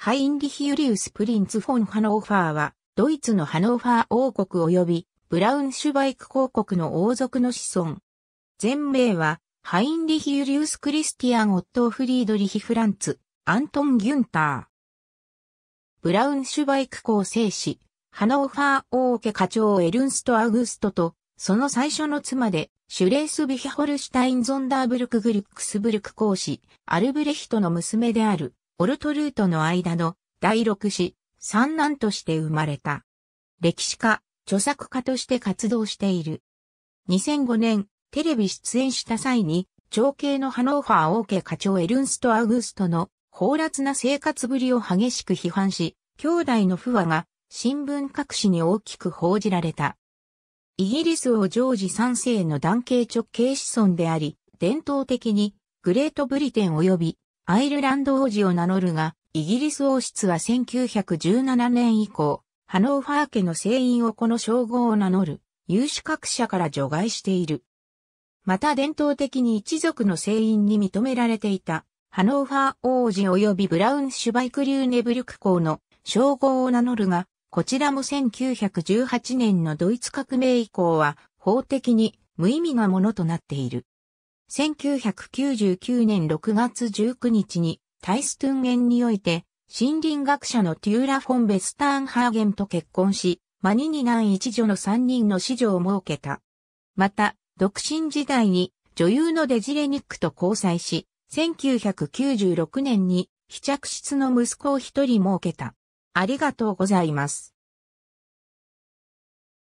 ハインリヒ・ユリウス・プリンツ・フォン・ハノーファーは、ドイツのハノーファー王国及び、ブラウンシュバイク公国の王族の子孫。全名は、ハインリヒ・ユリウス・クリスティアン・オットー・フリードリヒ・フランツ、アントン・ギュンター。ブラウンシュバイク公正子、ハノーファー王家家長エルンスト・アウグストと、その最初の妻で、シュレースヴィヒホルシュタイン・ゾンダーブルク・グルックスブルク公子、アルブレヒトの娘である、オルトルートの間の第6子、三男として生まれた。歴史家、著作家として活動している。2005年、テレビ出演した際に、長兄のハノーファー王家家長エルンスト・アウグストの放埒な生活ぶりを激しく批判し、兄弟の不和が新聞各紙に大きく報じられた。イギリス王ジョージ3世の男系直系子孫であり、伝統的にグレートブリテン及びアイルランド王子を名乗るが、イギリス王室は1917年以降、ハノーファー家の正院をこの称号を名乗る有資格者から除外している。また伝統的に一族の正院に認められていた、ハノーファー王子及びブラウンシュバイク・リューネブルク公の称号を名乗るが、こちらも1918年のドイツ革命以降は法的に無意味なものとなっている。1999年6月19日にタイストゥンゲンにおいて森林学者のテューラ・フォン・ベスターンハーゲンと結婚し、2二男一女の3人の子女を設けた。また、独身時代に女優のデジレニックと交際し、1996年に非嫡出の息子を1人設けた。ありがとうございます。